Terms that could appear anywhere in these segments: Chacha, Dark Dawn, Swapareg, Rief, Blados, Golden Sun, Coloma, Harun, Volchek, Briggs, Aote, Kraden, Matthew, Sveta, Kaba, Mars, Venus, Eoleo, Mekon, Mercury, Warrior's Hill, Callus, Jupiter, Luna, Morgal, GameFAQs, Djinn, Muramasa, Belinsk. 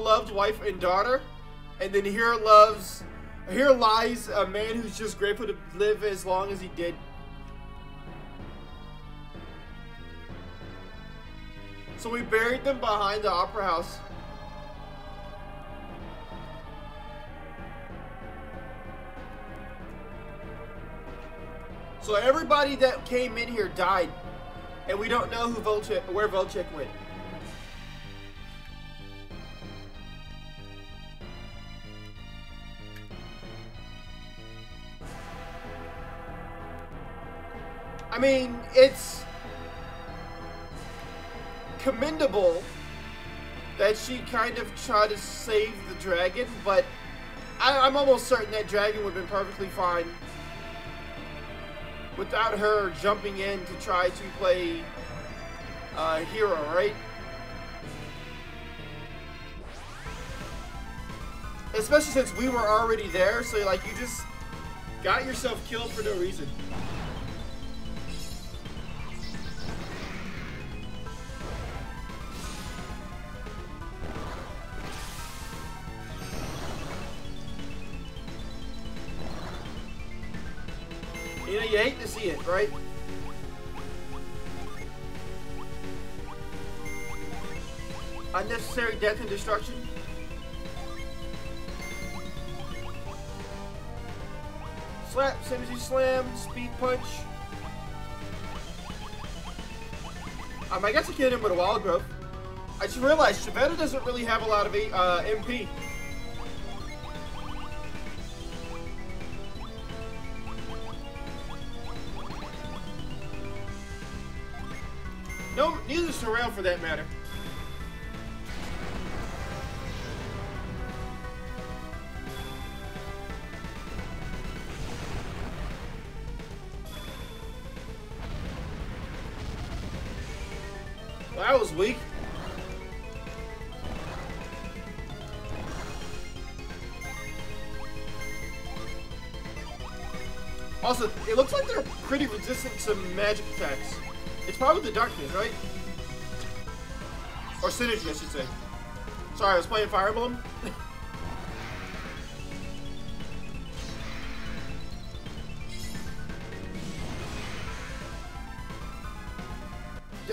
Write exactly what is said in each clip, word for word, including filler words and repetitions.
beloved wife and daughter, and then here loves, here lies a man who's just grateful to live as long as he did. So we buried them behind the opera house. So everybody that came in here died, and we don't know who Volchek, where Volchek went. I mean, it's commendable that she kind of tried to save the dragon, but I, I'm almost certain that dragon would have been perfectly fine without her jumping in to try to play uh, hero, right? Especially since we were already there, so like you just got yourself killed for no reason. You know, you hate to see it, right? Unnecessary death and destruction. Slap, synergy slam, speed punch. Um, I guess I killed him with a wild growth. I just realized Sveta doesn't really have a lot of uh, M P. No, neither is Sorrel for that matter. Well, that was weak. Also, it looks like they're pretty resistant to magic attacks. It's probably the darkness, right? Or synergy, I should say. Sorry, I was playing Fire Emblem.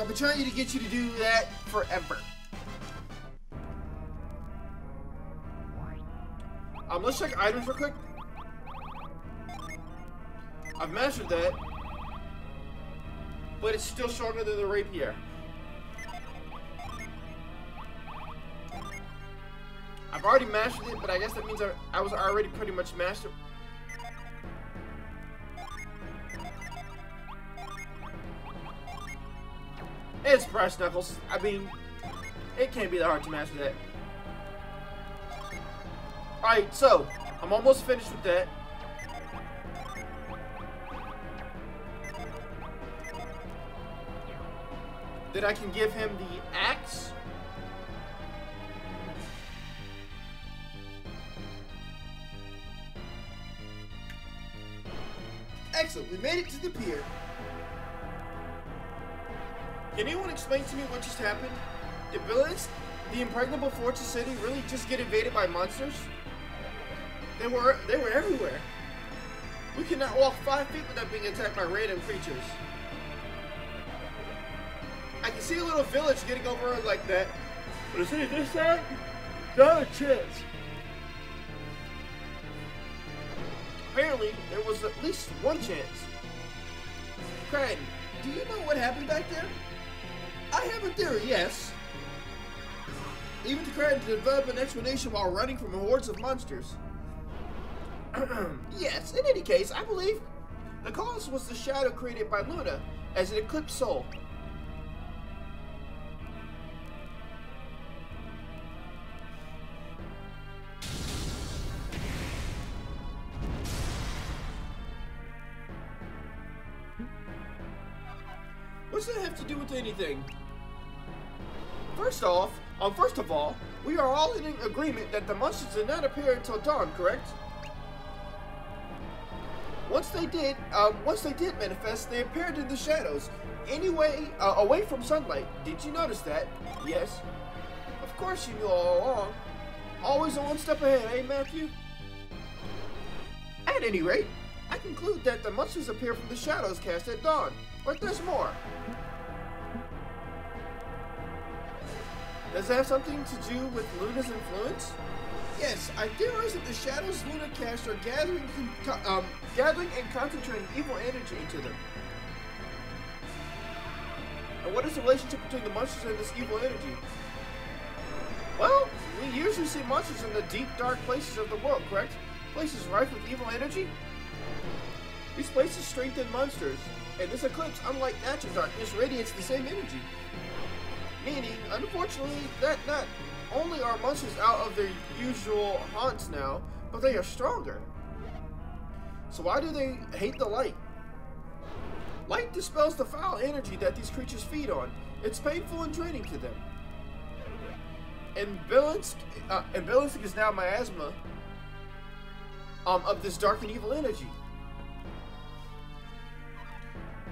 I've been trying to get you to do that forever. Um, let's check items real quick. I've mastered that. But it's still stronger than the rapier. I've already mastered it, but I guess that means I, I was already pretty much mastered. It's brass knuckles. I mean, it can't be that hard to master that. Alright, so I'm almost finished with that. Then I can give him the axe. Excellent, we made it to the pier. Can anyone explain to me what just happened? Did Belinsk, the impregnable fortress city, really just get invaded by monsters? They were, they were everywhere. We could not walk five feet without being attacked by random creatures. I can see a little village getting overrun like that. But is it this side? No chance. Apparently, there was at least one chance. Kraden, do you know what happened back there? I have a theory, yes. Even to Kraden to develop an explanation while running from hordes of monsters. Yes, in any case, I believe the Callus was the shadow created by Luna as an eclipsed soul. What does that have to do with anything? First off, um, first of all, we are all in agreement that the monsters did not appear until dawn, correct? Once they did, um, once they did manifest, they appeared in the shadows, anyway, uh, away from sunlight. Did you notice that? Yes. Of course you knew all along. Always a one step ahead, eh, Matthew? At any rate, I conclude that the monsters appear from the shadows cast at dawn, but there's more. Does that have something to do with Luna's influence? Yes, I theorize that the shadows Luna casts are gathering, um, gathering and concentrating evil energy into them. And what is the relationship between the monsters and this evil energy? Well, we usually see monsters in the deep, dark places of the world, correct? Places rife with evil energy? These places strengthen monsters, and this eclipse, unlike natural darkness, radiates the same energy. Meaning, unfortunately, that not only are monsters out of their usual haunts now, but they are stronger. So why do they hate the light? Light dispels the foul energy that these creatures feed on. It's painful and draining to them. And Belinsk, uh, and Belinsk is now miasma um, of this dark and evil energy.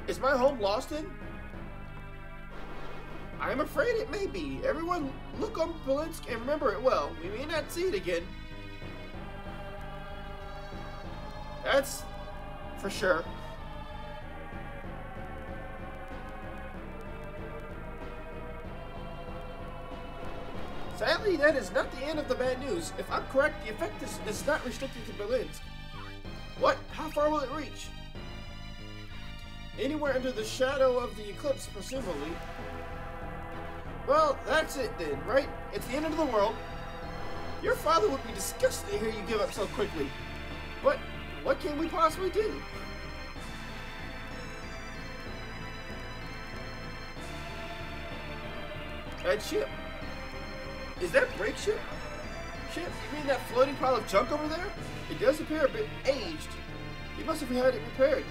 Is my home lost in? I am afraid it may be. Everyone, look on Belinsk and remember it well. We may not see it again. That's for sure. Sadly, that is not the end of the bad news. If I'm correct, the effect is, is not restricted to Belinsk. What? How far will it reach? Anywhere under the shadow of the eclipse, presumably. Well, that's it then, right? It's the end of the world. Your father would be disgusted to hear you give up so quickly. But what can we possibly do? That ship. Is that Briggs' ship? Ship? You mean that floating pile of junk over there? It does appear a bit aged. He must have had it repaired.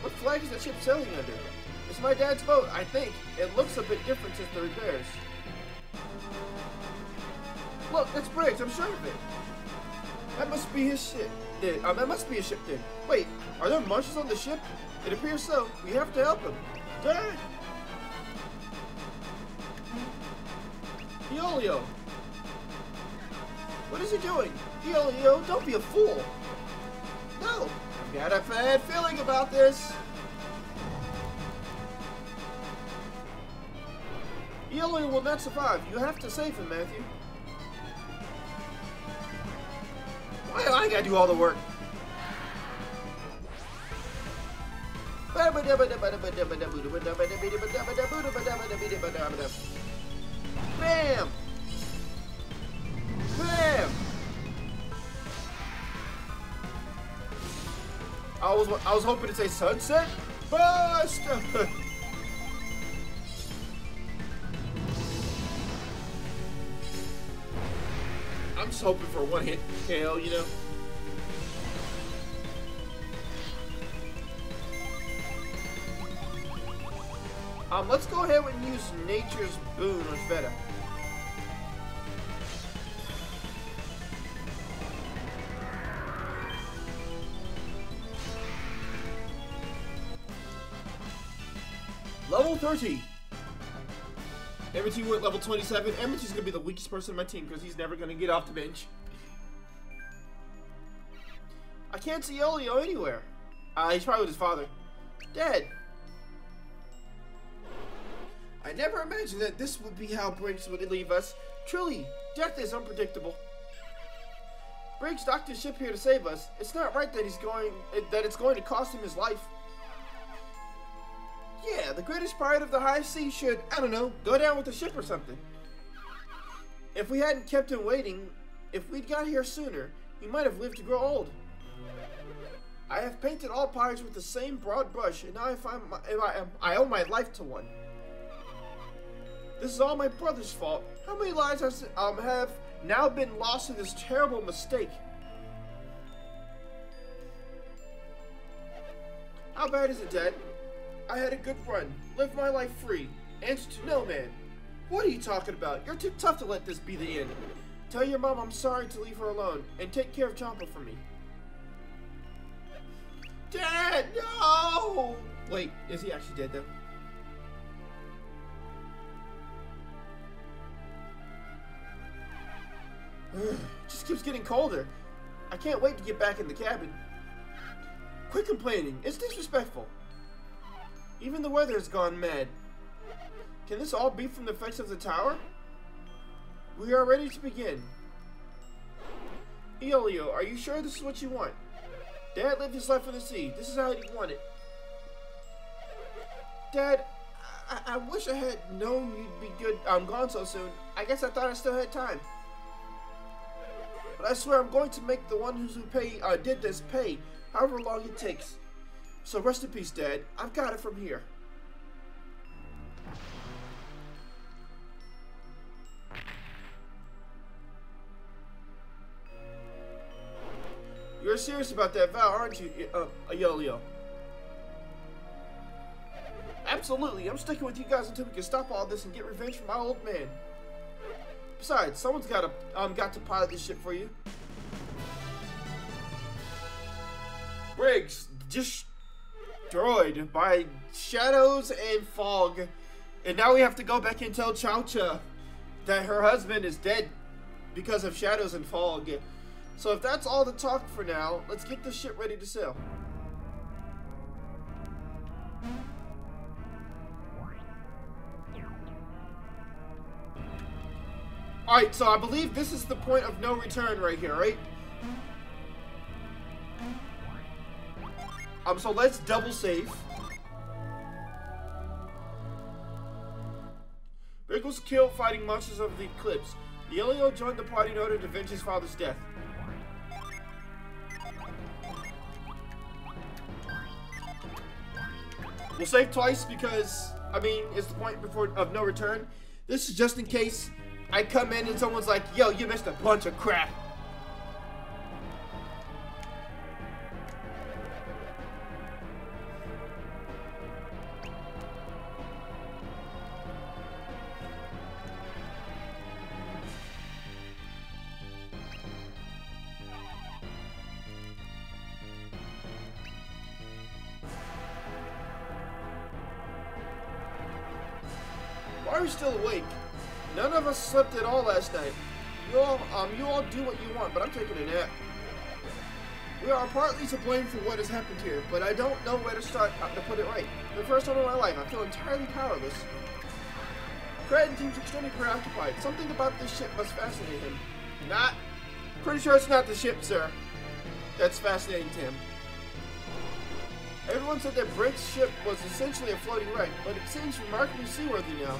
What flag is that ship sailing under? It's my dad's boat, I think. It looks a bit different since the repairs. Look, that's Briggs, I'm sure of it. That must be his ship. Then, um, that must be his ship then. Wait, are there monsters on the ship? It appears so. We have to help him. Dad! Eoleo! What is he doing? Eoleo, don't be a fool! No! I've got a bad feeling about this! Eoleo will not survive. You have to save him, Matthew. Why do I gotta do all the work? Bam! Bam! I was I was hoping to say sunset, bust. I'm just hoping for one hit K O, you know. Um, let's go ahead and use Nature's Boon on Sveta. Level thirty. Emerty went level twenty-seven. Emerty's gonna be the weakest person in my team because he's never gonna get off the bench. I can't see Eoleo anywhere. Uh, he's probably with his father. Dad. I never imagined that this would be how Briggs would leave us. Truly, death is unpredictable. Briggs docked his ship here to save us. It's not right that he's going that it's going to cost him his life. Yeah, the greatest pirate of the high sea should, I don't know, go down with the ship or something. If we hadn't kept him waiting, if we'd got here sooner, he might have lived to grow old. I have painted all pirates with the same broad brush, and now I find my, I, I owe my life to one. This is all my brother's fault. How many lives has, um, have now been lost in this terrible mistake? How bad is it, Dad? I had a good run. Lived my life free. Answer to no man. What are you talking about? You're too tough to let this be the end. Tell your mom I'm sorry to leave her alone. And take care of Champa for me. Dad, no! Wait, is he actually dead though? Ugh. just keeps getting colder. I can't wait to get back in the cabin. Quit complaining. It's disrespectful. Even the weather has gone mad. Can this all be from the effects of the tower? We are ready to begin. Eoleo, are you sure this is what you want? Dad lived his life on the sea. This is how he wanted. Dad, I, I wish I had known you'd be good. I'm gone so soon. I guess I thought I still had time. But I swear I'm going to make the one who pay, uh, did this pay, however long it takes. So rest in peace, Dad. I've got it from here. You're serious about that vow, aren't you, uh, Eoleo? Absolutely. I'm sticking with you guys until we can stop all this and get revenge for my old man. Besides, someone's got to um got to pilot this ship for you. Briggs destroyed by shadows and fog, and now we have to go back and tell Chacha that her husband is dead because of shadows and fog. So if that's all the talk for now, let's get this ship ready to sail. Alright, so I believe this is the point of no return right here, right? Um, so let's double save. Rick was killed fighting monsters of the eclipse. Eoleo joined the party in order to avenge his father's death. We'll save twice because, I mean, it's the point before of no return. This is just in case I come in and someone's like, yo, you missed a bunch of crap. Still awake. None of us slept at all last night. You all, um, you all do what you want, but I'm taking a nap. We are partly to blame for what has happened here, but I don't know where to start to put it right. For the first time in my life, I feel entirely powerless. Kraden seems extremely preoccupied. Something about this ship must fascinate him. Not. Pretty sure it's not the ship, sir. That's fascinating to him. Everyone said that Briggs' ship was essentially a floating wreck, but it seems remarkably seaworthy now.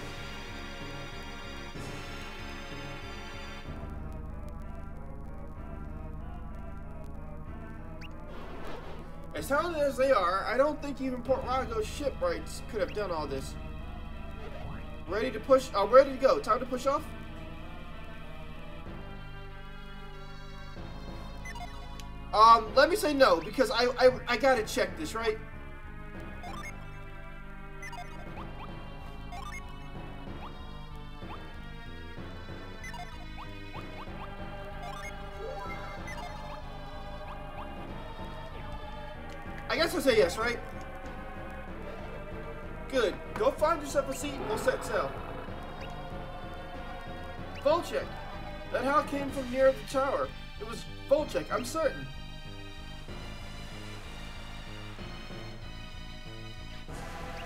As talented as they are, I don't think even Port Rago's shipwrights could have done all this. Ready to push? I'm uh, ready to go. Time to push off? Um, let me say no, because I, I, I gotta check this, right? I guess I'll say yes, right? Good. Go find yourself a seat and we'll set sail. Volchek. That howl came from near the tower. It was Volchek, I'm certain.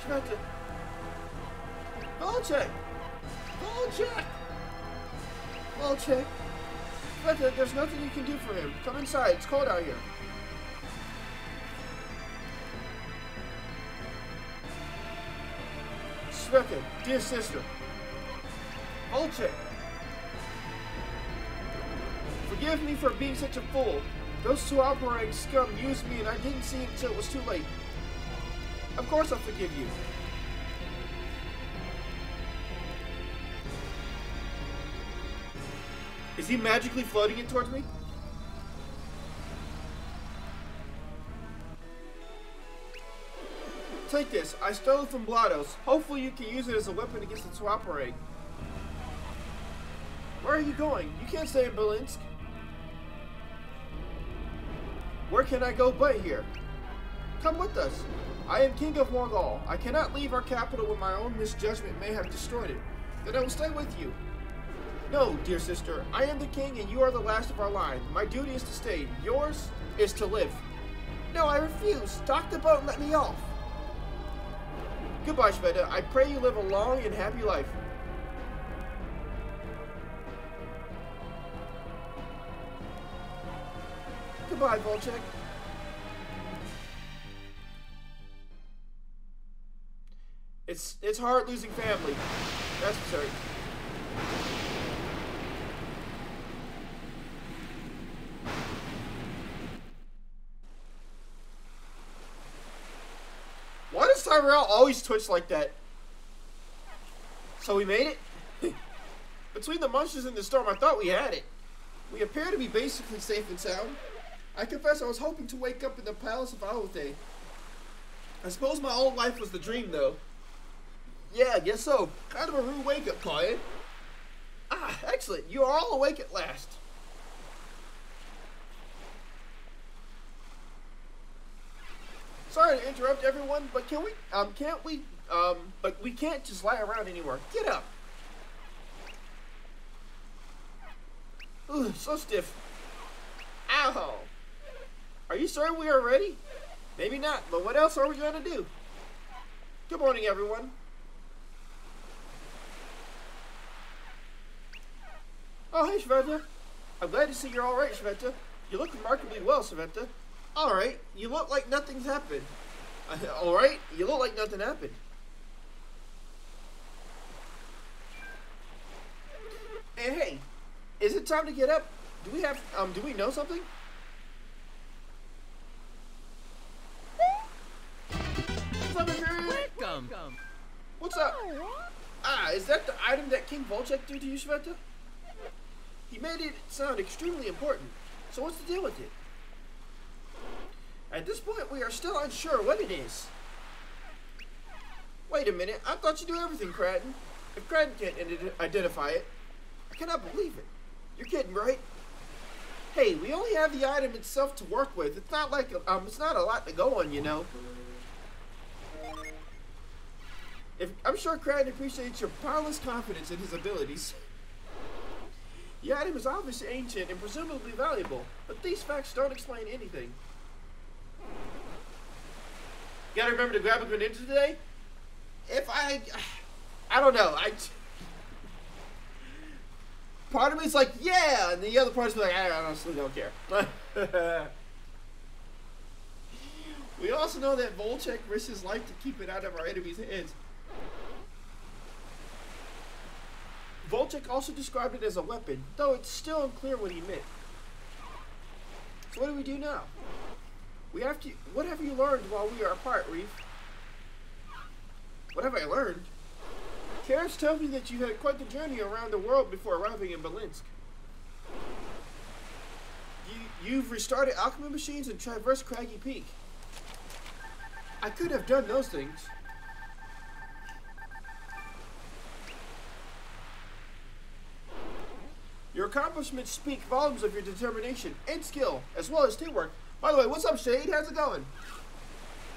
Volchek! Volchek! Volchek! Volchek! Volchek, there's nothing you can do for him. Come inside, it's cold out here. Sveta, dear sister. Volchek. Forgive me for being such a fool. Those Swapareg scum used me and I didn't see it until it was too late. Of course I'll forgive you. Is he magically floating it towards me? Take this. I stole it from Blados. Hopefully you can use it as a weapon against the Swapareg. Where are you going? You can't stay in Belinsk. Where can I go but here? Come with us. I am king of Morgal. I cannot leave our capital when my own misjudgment may have destroyed it. Then I will stay with you. No, dear sister, I am the king and you are the last of our line. My duty is to stay. Yours is to live. No, I refuse. Dock the boat and let me off. Goodbye, Sveta. I pray you live a long and happy life. Goodbye, Volchek. It's it's hard losing family. That's for certain. Why does Tyrell always twitch like that? So we made it? Between the monsters and the storm, I thought we had it. We appear to be basically safe and sound. I confess I was hoping to wake up in the palace of Aote. I suppose my own life was the dream, though. Yeah, I guess so. Kind of a rude wake-up call, eh? Ah, excellent. You are all awake at last. Sorry to interrupt everyone, but can we, um, can't we, um, but we can't just lie around anymore. Get up. Ooh, so stiff. Ow. Are you sure we are ready? Maybe not, but what else are we going to do? Good morning, everyone. Oh, hey, Sveta. I'm glad to see you're all right, Sveta. You look remarkably well, Sveta. All right, you look like nothing's happened. All right, you look like nothing happened. And hey, is it time to get up? Do we have, um, do we know something? Welcome. What's up? Ah, is that the item that King Volchek threw to you, Sveta? He made it sound extremely important, so what's the deal with it? At this point, we are still unsure what it is. Wait a minute, I thought you knew everything, Kraden. If Kraden can't identify it, I cannot believe it. You're kidding, right? Hey, we only have the item itself to work with. It's not like a, um, it's not a lot to go on, you know. If, I'm sure Kraden appreciates your boundless confidence in his abilities. The item is obviously ancient and presumably valuable, but these facts don't explain anything. You gotta remember to grab a grenade today? If I... I don't know. I... Part of me is like, yeah, and the other part is like, I honestly don't care. We also know that Volchek risks his life to keep it out of our enemies' hands. Volchek also described it as a weapon, though it's still unclear what he meant. So what do we do now? We have to. What have you learned while we are apart, Rief? What have I learned? Karis told me that you had quite the journey around the world before arriving in Belinsk. You, you've restarted alchemy machines and traversed Craggy Peak. I could have done those things. Your accomplishments speak volumes of your determination and skill, as well as teamwork. By the way, what's up, Shade? How's it going?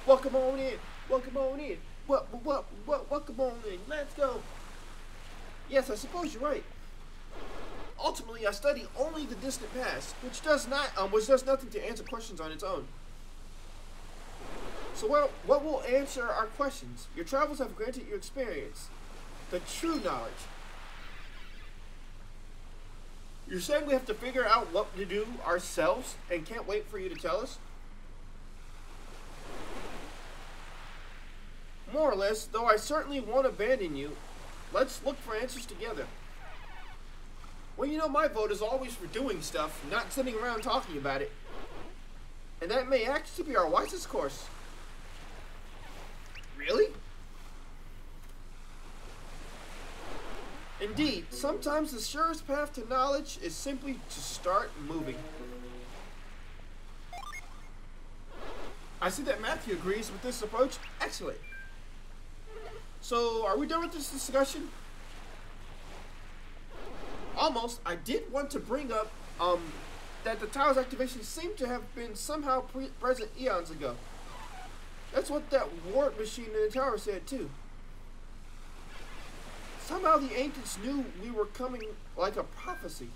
Welcome on in. Welcome on in. What, what, what, welcome on in. Let's go. Yes, I suppose you're right. Ultimately, I study only the distant past, which does not, um, which does nothing to answer questions on its own. So what, what will answer our questions? Your travels have granted you experience, the true knowledge. You're saying we have to figure out what to do ourselves and can't wait for you to tell us? More or less, though I certainly won't abandon you. Let's look for answers together. Well, you know my vote is always for doing stuff, not sitting around talking about it. And that may actually be our wisest course. Really? Indeed, sometimes the surest path to knowledge is simply to start moving. I see that Matthew agrees with this approach. Excellent. So, are we done with this discussion? Almost. I did want to bring up um, that the tower's activation seemed to have been somehow pre present eons ago. That's what that ward machine in the tower said, too. Somehow the ancients knew we were coming like a prophecy.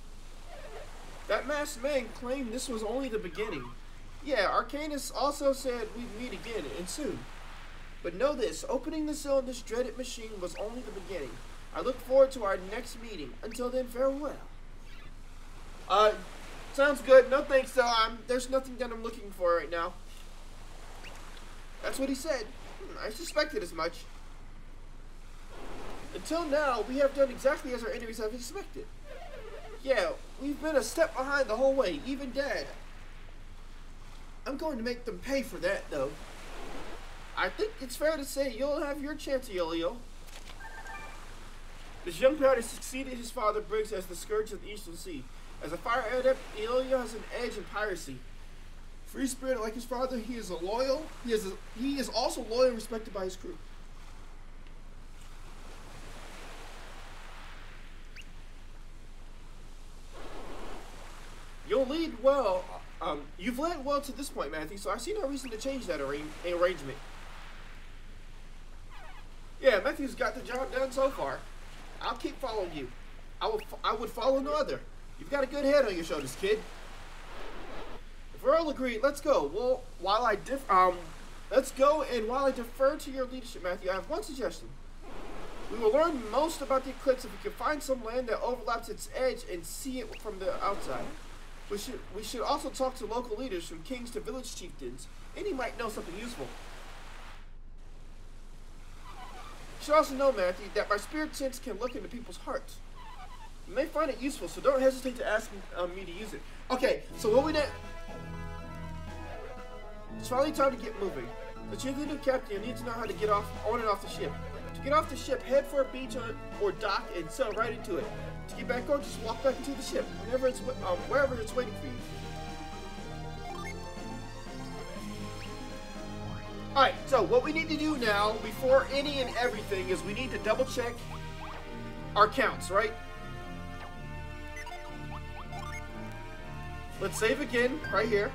That masked man claimed this was only the beginning. Yeah, Arcanus also said we'd meet again, and soon. But know this, opening the cell in this dreaded machine was only the beginning. I look forward to our next meeting. Until then, farewell. Uh, sounds good. No thanks, though. I'm, there's nothing that I'm looking for right now. That's what he said. Hmm, I suspected as much. Until now, we have done exactly as our enemies have expected. Yeah, we've been a step behind the whole way, even Dad. I'm going to make them pay for that, though. I think it's fair to say you'll have your chance, Eoleo. This young pirate has succeeded his father, Briggs, as the scourge of the Eastern Sea. As a fire adept, Eoleo has an edge in piracy. Free spirit like his father, he is a loyal. He is a, he is also loyal and respected by his crew. You'll lead well. Um, you've led well to this point, Matthew, so I see no reason to change that arra arrangement. Yeah, Matthew's got the job done so far. I'll keep following you. I, will f I would follow no other. You've got a good head on your shoulders, kid. If we're all agreed, let's go. Well, while I dif um, let's go, and while I defer to your leadership, Matthew, I have one suggestion. We will learn most about the eclipse if we can find some land that overlaps its edge and see it from the outside. We should, we should also talk to local leaders, from kings to village chieftains. Any might know something useful. You should also know, Matthew, that my spirit sense can look into people's hearts. You may find it useful, so don't hesitate to ask um, me to use it. Okay, so what we did... It's finally time to get moving. But you're the new captain, you need to know how to get off on and off the ship. To get off the ship, head for a beach or dock and sail right into it. To get back on, just walk back into the ship, whenever it's, um, wherever it's waiting for you. Alright, so what we need to do now, before any and everything, is we need to double check our counts, right? Let's save again, right here.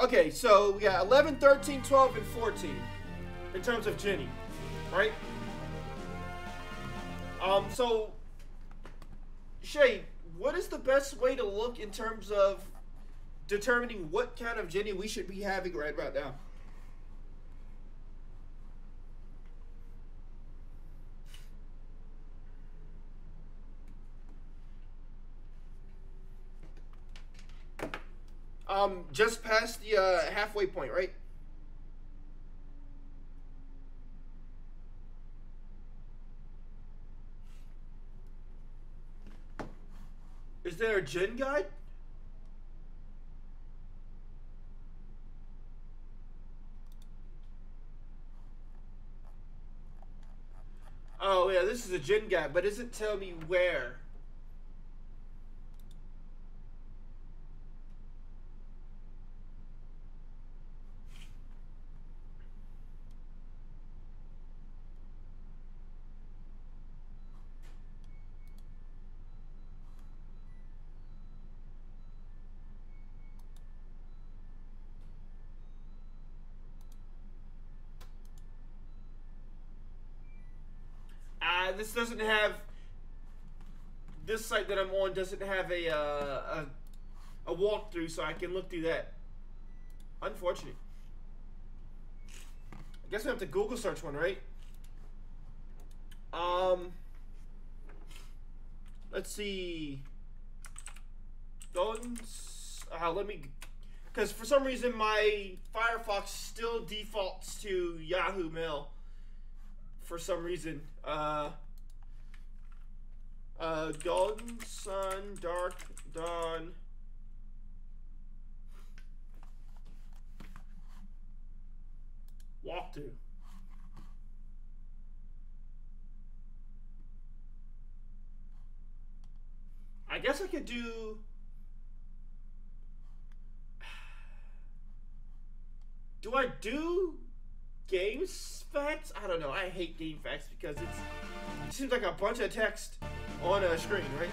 Okay, so we got eleven, thirteen, twelve, and fourteen, in terms of Jenny, right? Um, so, Shay, what is the best way to look in terms of determining what kind of Jenny we should be having right about now? Um, just past the uh, halfway point, right? Is there a Djinn guide? Oh yeah, this is a Djinn guide, but it doesn't tell me where. This doesn't have, this site that I'm on doesn't have a, uh, a a walkthrough, so I can look through that. Unfortunate. I guess we have to Google search one, right? Um, let's see. Golden, uh, let me, because for some reason my Firefox still defaults to Yahoo Mail. For some reason, uh, uh, Golden Sun, Dark Dawn. Walkthrough. I guess I could do. Do I do? GameFAQs? I don't know. I hate GameFAQs because it's, it seems like a bunch of text on a screen, right?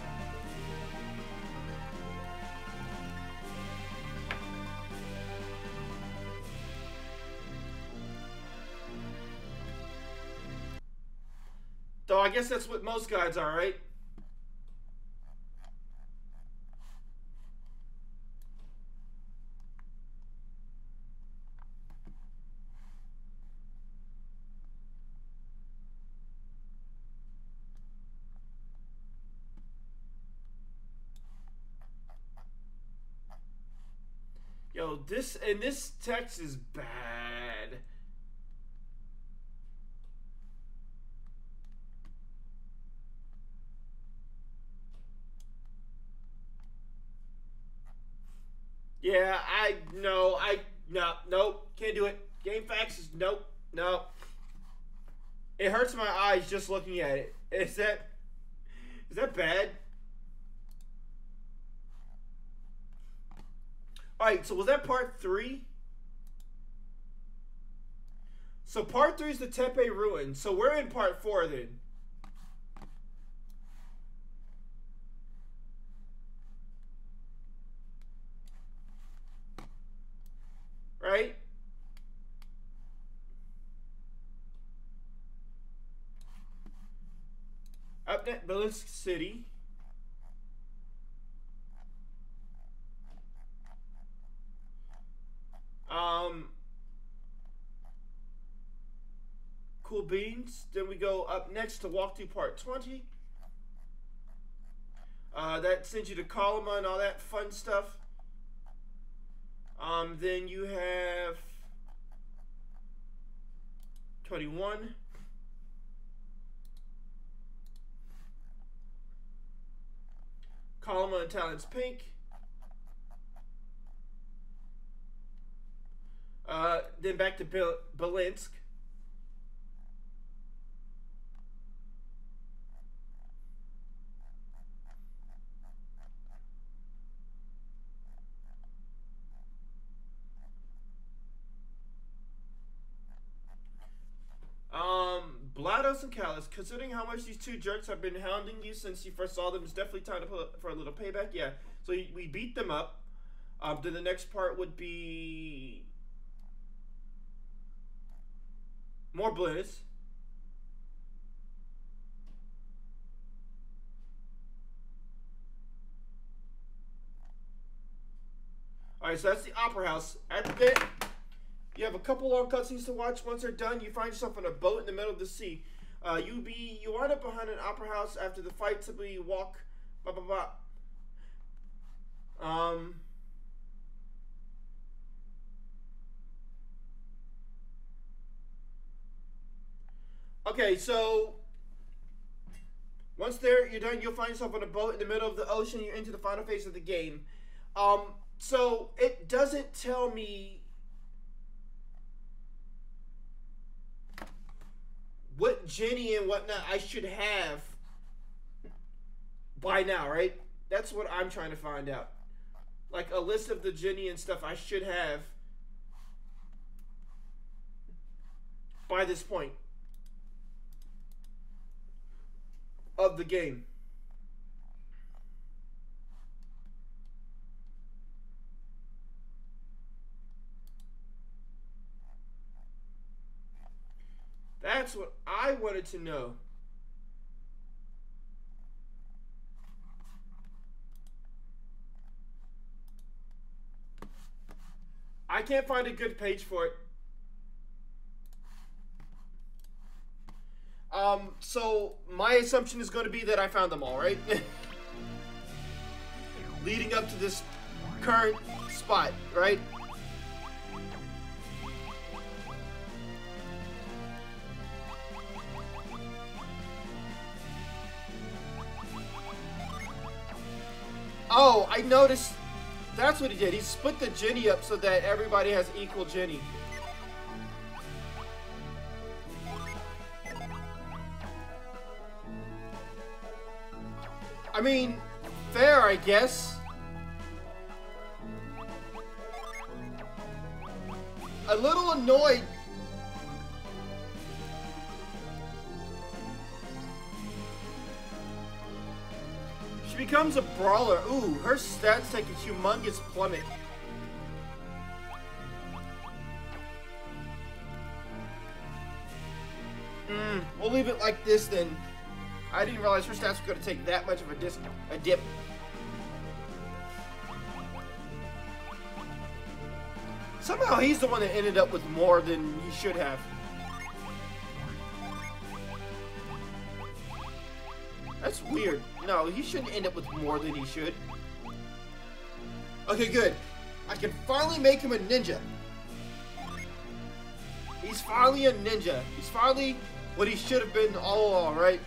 Though I guess that's what most guides are, right? Yo, this and this text is bad. Yeah, I no, I no, nope, can't do it. GameFAQs is nope, no. It hurts my eyes just looking at it. Is that is that bad? Alright, so was that part three? So part three is the Tepe Ruin. So we're in part four then. Right? Up at Belinsk City. Um, cool beans. Then we go up next to walk through part twenty. Uh, that sends you to Coloma and all that fun stuff. Um, then you have twenty-one. Coloma and Talon's Pink. Uh, then back to Bel Belinsk. Um, Blados and Callus. Considering how much these two jerks have been hounding you since you first saw them, it's definitely time to pull up for a little payback. Yeah, so we beat them up. Um, then the next part would be more Blizz. Alright, so that's the Opera House. After that, you have a couple long cutscenes to watch. Once they're done, you find yourself on a boat in the middle of the sea. Uh, you be you wind up behind an opera house after the fight. Simply you walk. Blah, blah, blah. Um... Okay, so once there, you're done, you'll find yourself on a boat in the middle of the ocean. You're into the final phase of the game. Um, so it doesn't tell me what Jenny and whatnot I should have by now, right? That's what I'm trying to find out. Like a list of the Jenny and stuff I should have by this point of the game. That's what I wanted to know. I can't find a good page for it. Um, so my assumption is going to be that I found them all, right? Leading up to this current spot, right? Oh, I noticed. That's what he did. He split the Djinn up so that everybody has equal Djinn. I mean, fair, I guess. A little annoyed. She becomes a brawler. Ooh, her stats take a humongous plummet. Mm, we'll leave it like this then. I didn't realize her stats were going to take that much of a, dis a dip. Somehow he's the one that ended up with more than he should have. That's weird. No, he shouldn't end up with more than he should. Okay, good. I can finally make him a ninja. He's finally a ninja. He's finally what he should have been all along, right?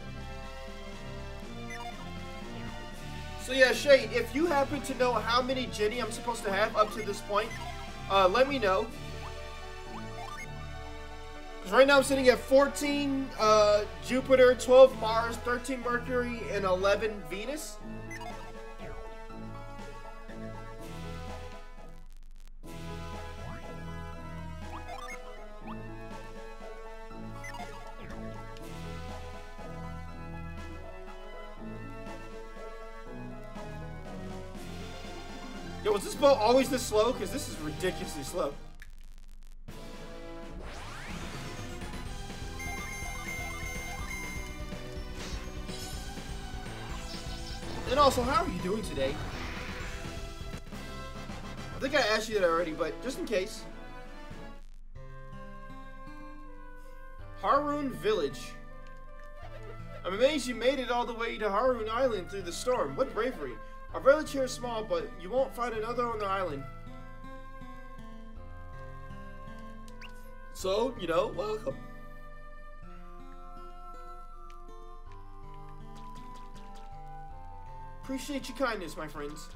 So yeah, Shade, if you happen to know how many Jenny I'm supposed to have up to this point, uh, let me know. Because right now I'm sitting at fourteen uh, Jupiter, twelve Mars, thirteen Mercury, and eleven Venus. Yo, was this boat always this slow? Because this is ridiculously slow. And also, how are you doing today? I think I asked you that already, but just in case. Harun Village. I'm amazed you made it all the way to Harun Island through the storm. What bravery. Our village here is small, but you won't find another on the island. So, you know, welcome. Appreciate your kindness, my friends.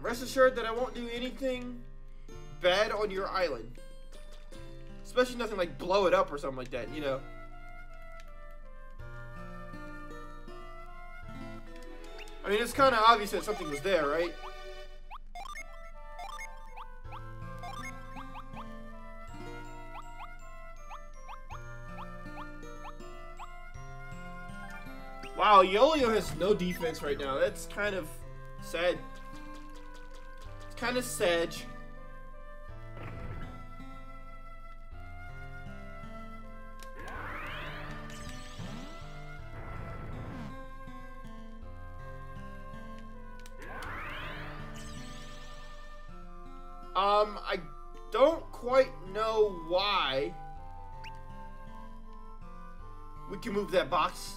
Rest assured that I won't do anything bad on your island. Especially nothing like blow it up or something like that, you know. I mean, it's kind of obvious that something was there, right? Wow, Eoleo has no defense right now. That's kind of sad. It's kind of sad. Um, I don't quite know why. We can move that box.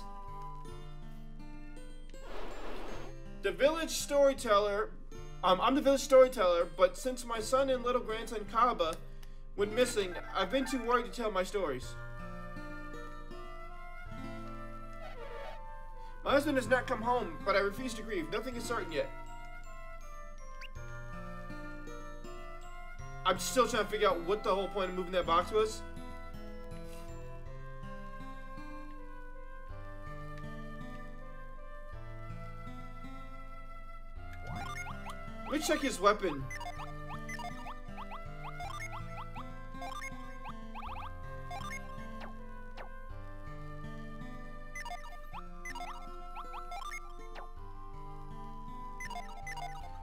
The village storyteller, um, I'm the village storyteller, but since my son and little grandson Kaba went missing, I've been too worried to tell my stories. My husband has not come home, but I refuse to grieve. Nothing is certain yet. I'm still trying to figure out what the whole point of moving that box was. Let me check his weapon.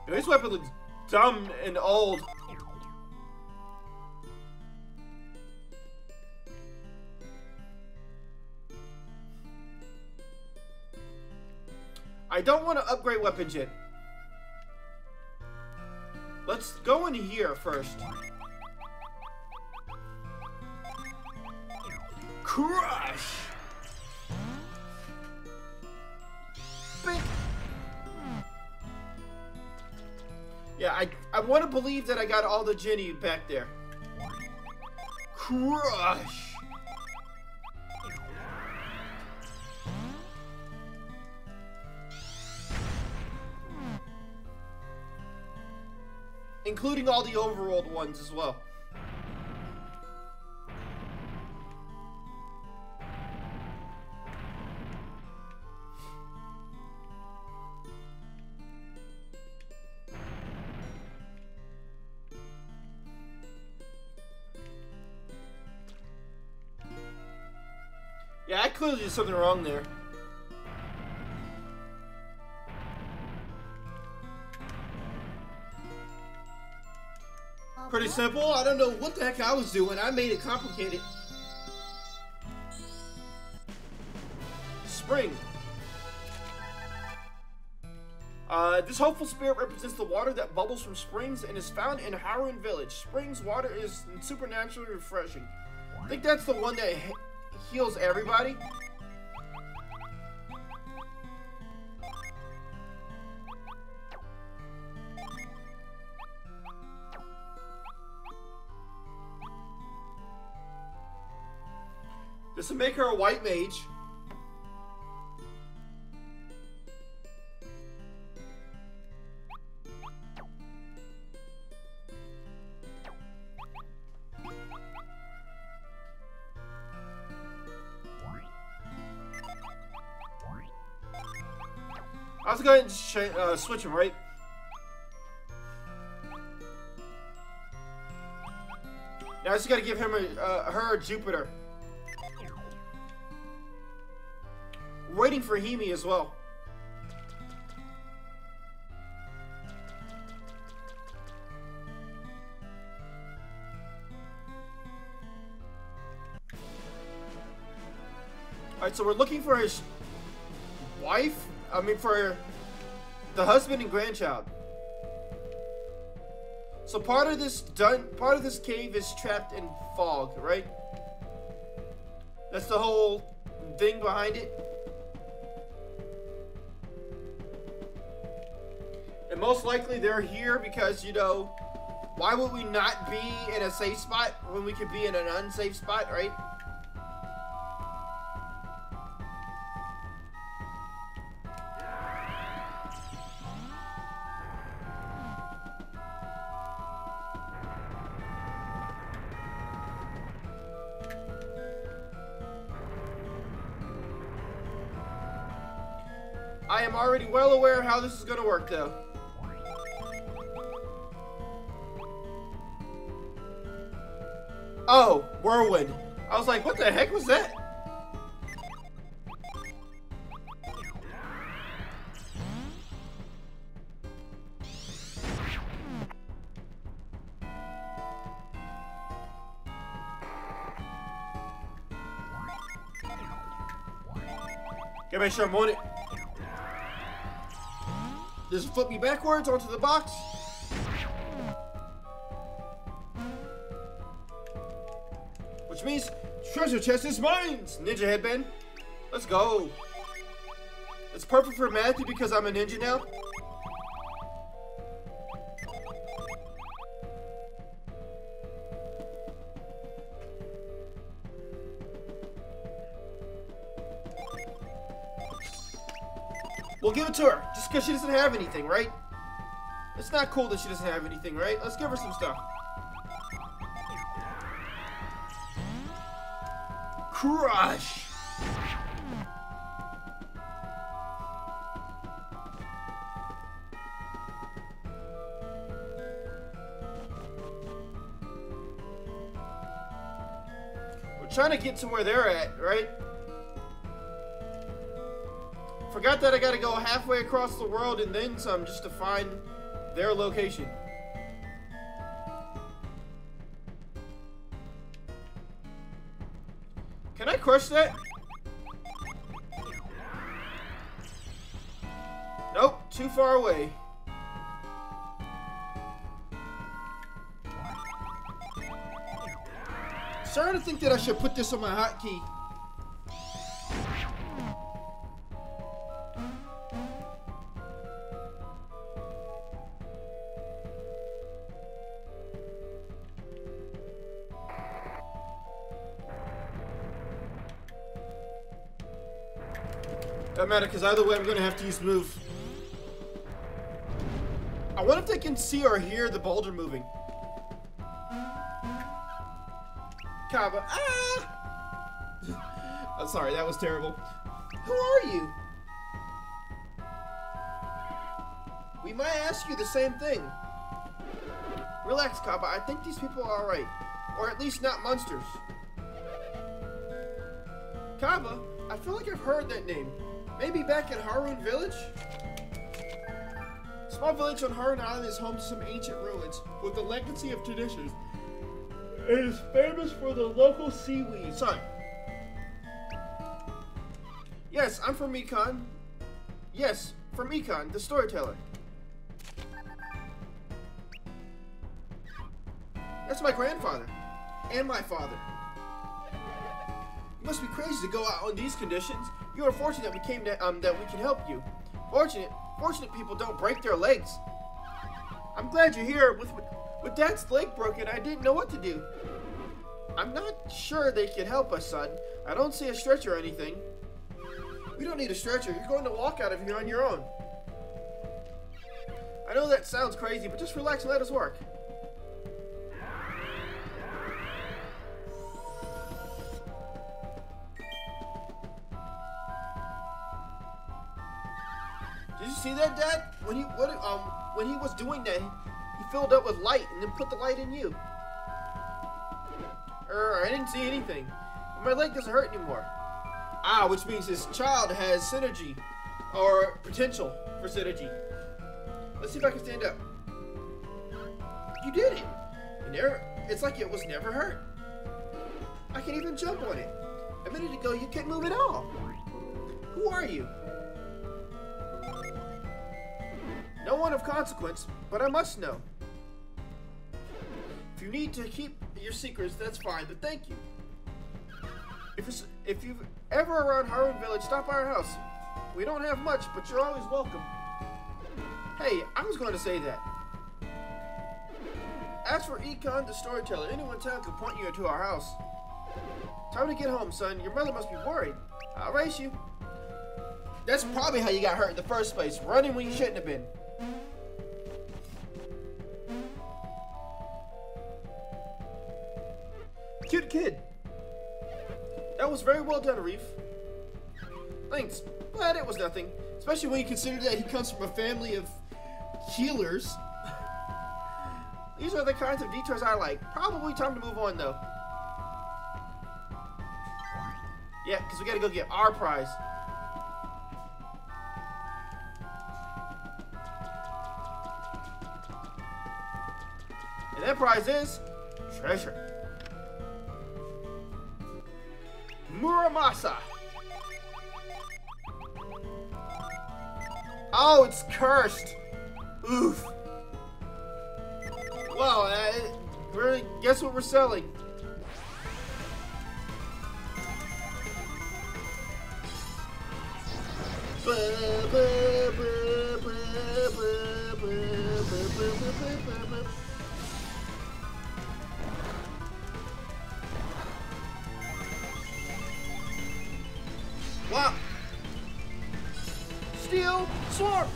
Yo, his weapon looks dumb and old. I don't want to upgrade weapons yet. Let's go in here first. Crush! Bing. Yeah, I, I want to believe that I got all the Jenny back there. Crush! Including all the overworld ones as well. Yeah, I clearly did something wrong there. Pretty simple. I don't know what the heck I was doing. I made it complicated. spring. Uh, this hopeful spirit represents the water that bubbles from springs and is found in Harun village. Springs water is supernaturally refreshing. I think that's the one that he heals everybody. This will make her a white mage. Let's go ahead and sh uh, switch them, right? Now I just gotta give him a, uh, her a Jupiter. We're waiting for Hemi as well. Alright, so we're looking for his wife? I mean, for the husband and grandchild. So part of this dun part of this cave is trapped in fog, right? That's the whole thing behind it. And most likely they're here because, you know, why would we not be in a safe spot when we could be in an unsafe spot, right? I am already well aware of how this is going to work, though. Oh, whirlwind. I was like, what the heck was that? Gotta make sure I'm on it. Just flip me backwards onto the box. Which means treasure chest is mine! Ninja headband. Let's go. It's perfect for Matthew because I'm a ninja now. We'll give it to her, just because she doesn't have anything, right? It's not cool that she doesn't have anything, right? Let's give her some stuff. Crush! We're trying to get to where they're at, right? Forgot that I gotta go halfway across the world and then some just to find their location. Can I crush that? Nope, too far away. Starting to think that I should put this on my hotkey. Doesn't matter, because either way I'm gonna have to use move. I wonder if they can see or hear the boulder moving. Kaba, ah! I'm sorry, that was terrible. Who are you? We might ask you the same thing. Relax, Kaba, I think these people are alright. Or at least not monsters. Kaba, I feel like I've heard that name. Maybe back at Harun village? Small village on Harun Island is home to some ancient ruins with a legacy of traditions. It is famous for the local seaweed. Sorry. Yes, I'm from Mekon. Yes, from Mekon, the storyteller. That's my grandfather. And my father. You must be crazy to go out on these conditions. You are fortunate we came to, um, that we can help you. Fortunate, fortunate people don't break their legs. I'm glad you're here. With, with Dad's leg broken, I didn't know what to do. I'm not sure they can help us, son. I don't see a stretcher or anything. We don't need a stretcher. You're going to walk out of here on your own. I know that sounds crazy, but just relax and let us work. Did you see that, Dad? When he what, um when he was doing that, he filled up with light and then put the light in you. Er, I didn't see anything. My leg doesn't hurt anymore. Ah, which means this child has synergy, or potential for synergy. Let's see if I can stand up. You did it. And there, it's like it was never hurt. I can even jump on it. A minute ago, you couldn't move at all. Who are you? No one of consequence, but I must know. If you need to keep your secrets, that's fine, but thank you. If, it's, if you've ever around Harun Village, stop by our house. We don't have much, but you're always welcome. Hey, I was going to say that. As for Econ, the storyteller, anyone in town could point you to our house. Time to get home, son. Your mother must be worried. I'll race you. That's probably how you got hurt in the first place, running when you shouldn't have been. Cute kid. That was very well done, Rief. Thanks, but it was nothing. Especially when you consider that he comes from a family of healers. These are the kinds of detours I like. Probably time to move on, though. Yeah, because we gotta go get our prize. And that prize is treasure. Muramasa. Oh, it's cursed. Oof. Well, uh, we're, guess what we're selling? Wow. Steel Swarm.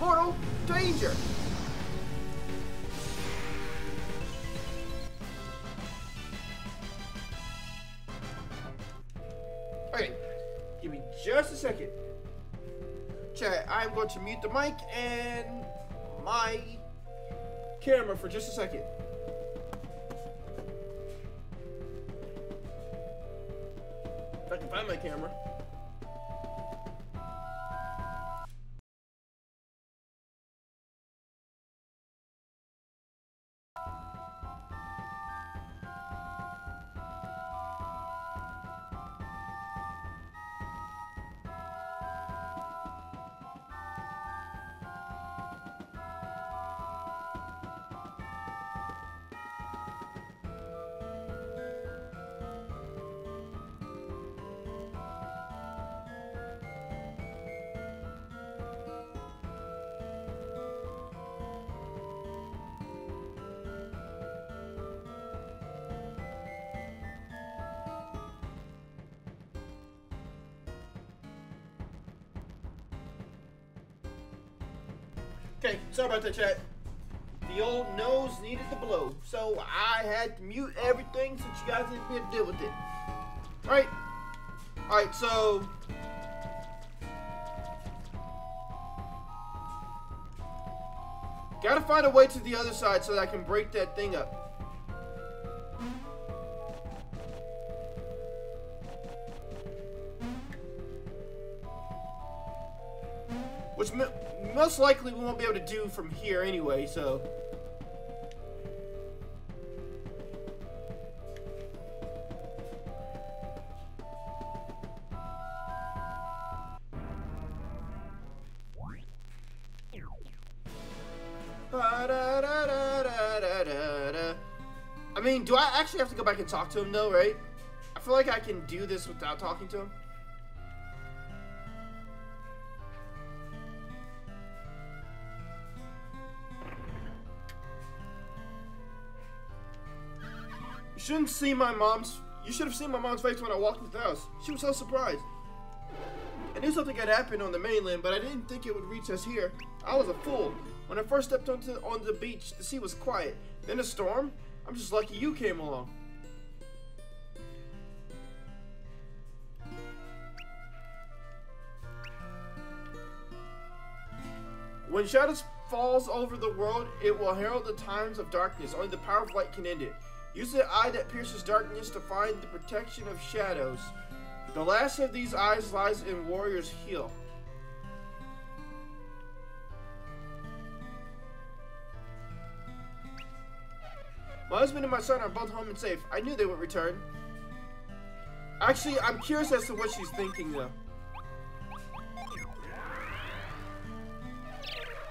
Mortal Danger. Okay. Give me just a second. Chat, I'm going to mute the mic and my camera for just a second. If I can find my camera. Okay, sorry about that, chat. The old nose needed the blow, so I had to mute everything since you guys didn't have to deal with it. Alright. Alright, so... gotta find a way to the other side so that I can break that thing up. Which... most likely we won't be able to do from here anyway, so. I mean, do I actually have to go back and talk to him though, right? I feel like I can do this without talking to him. You shouldn't see my mom's... You should have seen my mom's face when I walked into the house. She was so surprised. I knew something had happened on the mainland, but I didn't think it would reach us here. I was a fool. When I first stepped onto on the beach, the sea was quiet. Then a storm? I'm just lucky you came along. When shadows falls over the world, it will herald the times of darkness. Only the power of light can end it. Use the eye that pierces darkness to find the protection of shadows. The last of these eyes lies in Warrior's Hill. My husband and my son are both home and safe. I knew they would return. Actually, I'm curious as to what she's thinking, though.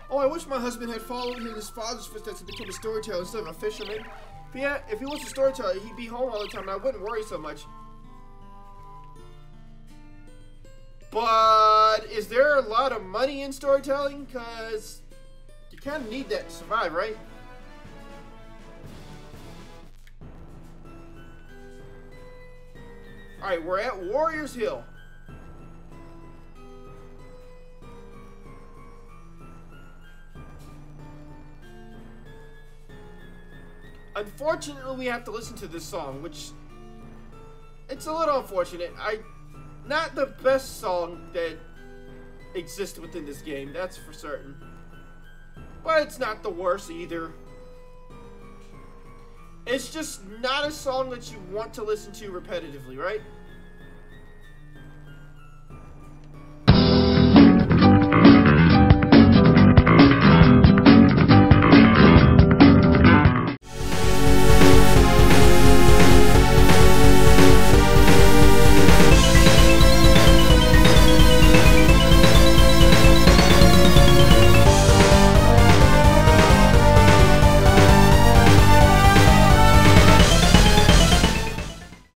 Oh, I wish my husband had followed in his father's footsteps and become a storyteller instead of a fisherman. If he, had, if he was a storyteller, he'd be home all the time and I wouldn't worry so much. But is there a lot of money in storytelling? Because you kind of need that to survive, right? Alright, we're at Warrior's Hill. Unfortunately, we have to listen to this song, which it's a little unfortunate. I, not the best song that exists within this game, that's for certain. But it's not the worst either. It's just not a song that you want to listen to repetitively, right?